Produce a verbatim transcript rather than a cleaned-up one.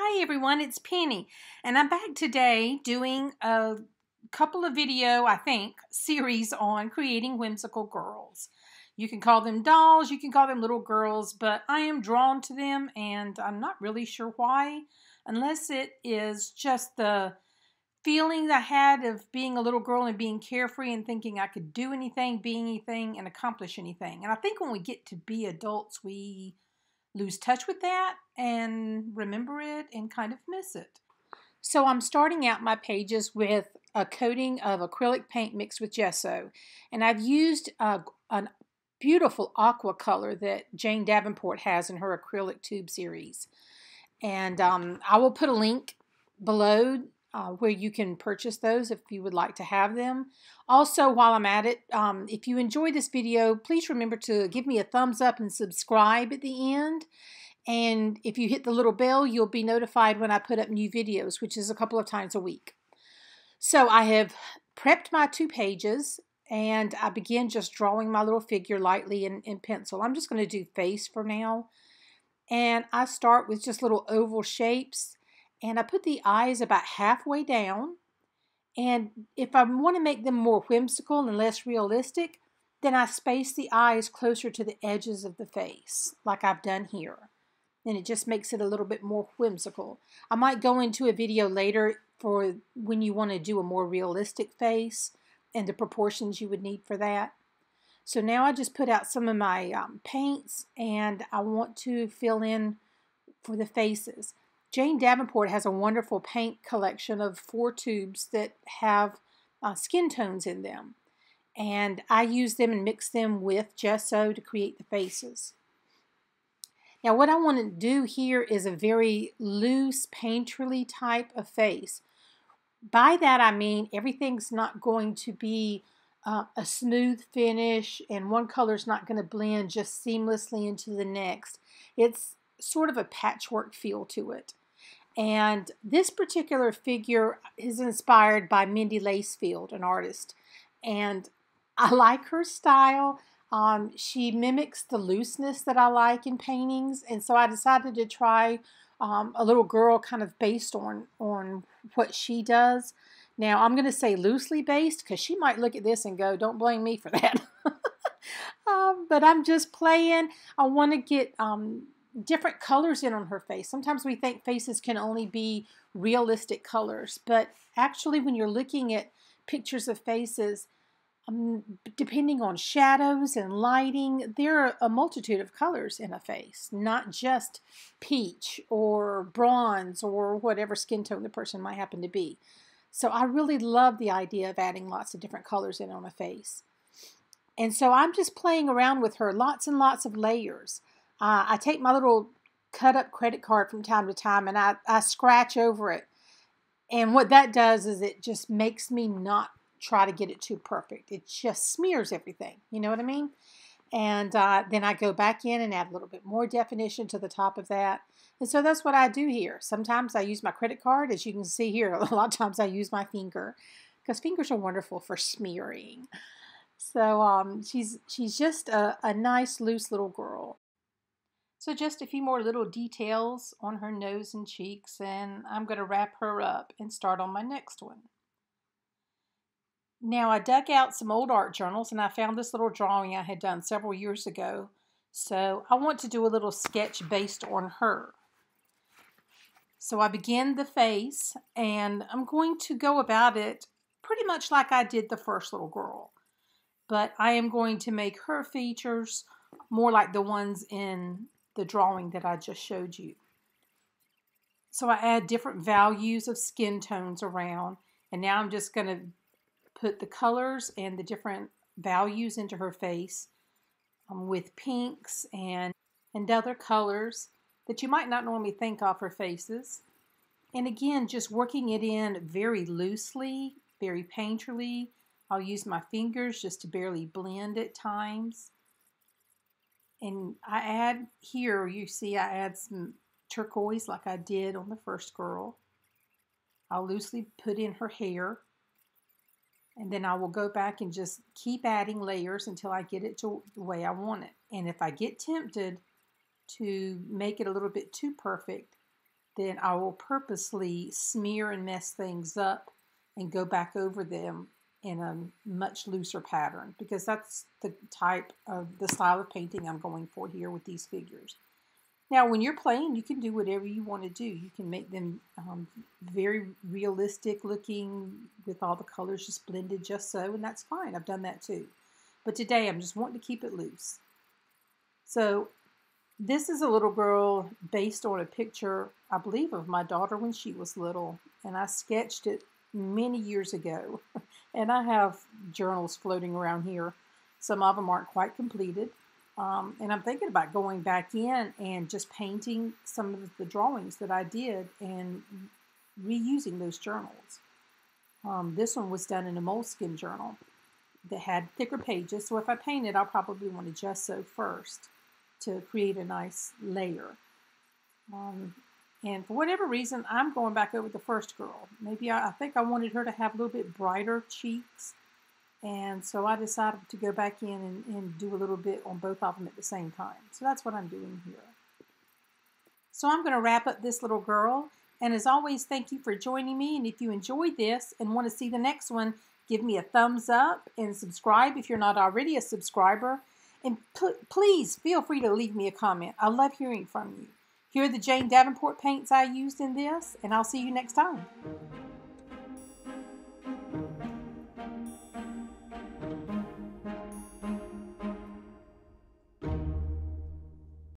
Hi everyone, it's Penny, and I'm back today doing a couple of video, I think, series on creating whimsical girls. You can call them dolls, you can call them little girls, but I am drawn to them and I'm not really sure why, unless it is just the feeling I had of being a little girl and being carefree and thinking I could do anything, be anything, and accomplish anything. And I think when we get to be adults, we lose touch with that and remember it and kind of miss it. So I'm starting out my pages with a coating of acrylic paint mixed with gesso, and I've used a, a beautiful aqua color that Jane Davenport has in her acrylic tube series, and um, I will put a link below uh, where you can purchase those if you would like to have them. Also, while I'm at it, um, if you enjoy this video, please remember to give me a thumbs up and subscribe at the end. And if you hit the little bell, you'll be notified when I put up new videos, which is a couple of times a week. So I have prepped my two pages, and I begin just drawing my little figure lightly in, in pencil. I'm just going to do face for now. And I start with just little oval shapes, and I put the eyes about halfway down. And if I want to make them more whimsical and less realistic, then I space the eyes closer to the edges of the face, like I've done here. And it just makes it a little bit more whimsical. I might go into a video later for when you want to do a more realistic face and the proportions you would need for that. So now I just put out some of my um, paints, and I want to fill in for the faces. Jane Davenport has a wonderful paint collection of four tubes that have uh, skin tones in them. And I use them and mix them with gesso to create the faces. Now what I want to do here is a very loose, painterly type of face. By that I mean everything's not going to be uh, a smooth finish, and one color's not going to blend just seamlessly into the next. It's sort of a patchwork feel to it. And this particular figure is inspired by Mindy Lacefield, an artist. And I like her style. Um, she mimics the looseness that I like in paintings, and so I decided to try um, a little girl kind of based on, on what she does. Now, I'm going to say loosely based because she might look at this and go, don't blame me for that. um, but I'm just playing. I want to get um, different colors in on her face. Sometimes we think faces can only be realistic colors, but actually when you're looking at pictures of faces, Um, depending on shadows and lighting, there are a multitude of colors in a face, not just peach or bronze or whatever skin tone the person might happen to be. So I really love the idea of adding lots of different colors in on a face. And so I'm just playing around with her, lots and lots of layers. Uh, I take my little cut-up credit card from time to time, and I, I scratch over it. And what that does is it just makes me not try to get it too perfect. It just smears everything. You know what I mean? And uh, then I go back in and add a little bit more definition to the top of that. And so that's what I do here. Sometimes I use my credit card. As you can see here, a lot of times I use my finger because fingers are wonderful for smearing. So um, she's, she's just a, a nice, loose little girl. So just a few more little details on her nose and cheeks, and I'm going to wrap her up and start on my next one. Now, I dug out some old art journals, and I found this little drawing I had done several years ago. So I want to do a little sketch based on her. So I begin the face, and I'm going to go about it pretty much like I did the first little girl. But I am going to make her features more like the ones in the drawing that I just showed you. So I add different values of skin tones around, and now I'm just going to put the colors and the different values into her face um, with pinks and, and other colors that you might not normally think of for faces. And again, just working it in very loosely, very painterly. I'll use my fingers just to barely blend at times. And I add here, you see I add some turquoise like I did on the first girl. I'll loosely put in her hair. And then I will go back and just keep adding layers until I get it to the way I want it. And if I get tempted to make it a little bit too perfect, then I will purposely smear and mess things up and go back over them in a much looser pattern, because that's the type of the style of painting I'm going for here with these figures. Now, when you're playing, you can do whatever you want to do. You can make them um, very realistic looking with all the colors just blended just so, and that's fine. I've done that too. But today, I'm just wanting to keep it loose. So this is a little girl based on a picture, I believe, of my daughter when she was little, and I sketched it many years ago. And I have journals floating around here. Some of them aren't quite completed. Um, and I'm thinking about going back in and just painting some of the drawings that I did and reusing those journals. Um, this one was done in a Moleskine journal that had thicker pages. So if I paint it, I'll probably want to gesso first to create a nice layer. Um, and for whatever reason, I'm going back over the first girl. Maybe I, I think I wanted her to have a little bit brighter cheeks. And so I decided to go back in and, and do a little bit on both of them at the same time. So that's what I'm doing here. So I'm going to wrap up this little girl. And as always, thank you for joining me. And if you enjoyed this and want to see the next one, give me a thumbs up and subscribe if you're not already a subscriber. And pl please feel free to leave me a comment. I love hearing from you. Here are the Jane Davenport paints I used in this, and I'll see you next time.